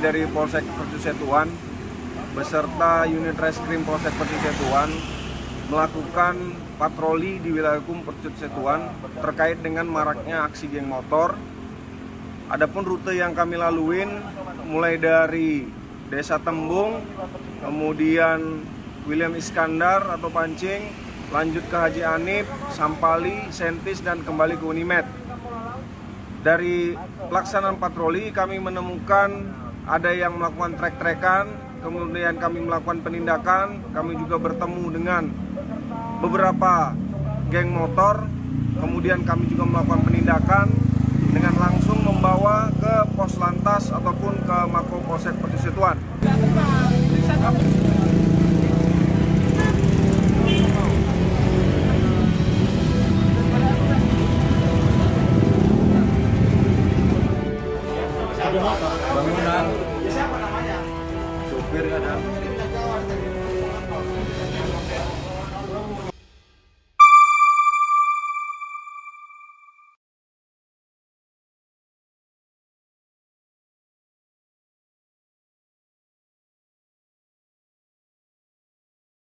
kami dari Polsek Percut Sei Tuan beserta unit Reskrim Polsek Percut Sei Tuan melakukan patroli di wilayah hukum Percut Sei Tuan terkait dengan maraknya aksi geng motor. Adapun rute yang kami laluin mulai dari Desa Tembung, kemudian William Iskandar atau Pancing, lanjut ke Haji Anib, Sampali, Sentis, dan kembali ke Unimed. Dari pelaksanaan patroli kami menemukan ada yang melakukan trek-trekan, kemudian kami melakukan penindakan, kami juga bertemu dengan beberapa geng motor, kemudian kami juga melakukan penindakan dengan langsung membawa ke pos lantas ataupun ke Mako Polsek Percut Sei Tuan. Bangunan, supir ada.